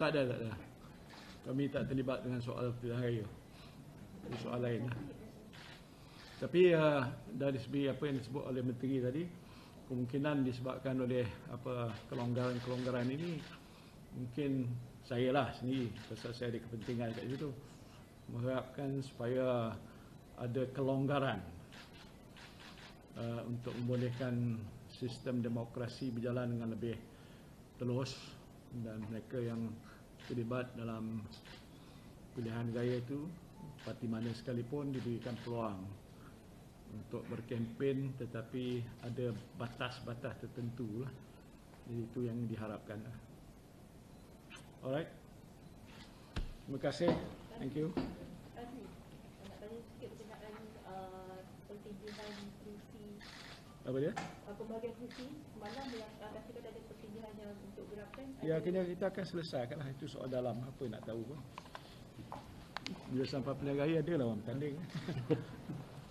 Tak ada. Kami tak terlibat dengan soal pilihan raya. Ada soal lain lah. Tapi dari segi apa yang disebut oleh Menteri tadi, kemungkinan disebabkan oleh apa kelonggaran-kelonggaran ini, mungkin saya lah sendiri, pasal saya ada kepentingan kat situ, mengharapkan supaya ada kelonggaran untuk membolehkan sistem demokrasi berjalan dengan lebih terus, dan mereka yang terlibat dalam pilihan raya itu, parti mana sekalipun, diberikan peluang untuk berkempen, tetapi ada batas-batas tertentu lah. Jadi itu yang diharapkan. Alright. Terima kasih. Thank you. Tadi, nak tanya sikit berkenaan pertinjauan kursi. Apa dia? Pembahagian kursi. Malam yang kita ada pertinjauan yang untuk gerakan. Ya, kita akan selesaikanlah. Itu soal dalam. Apa nak tahu pun. Bila sampai pilihan raya, ada lah orang bertanding.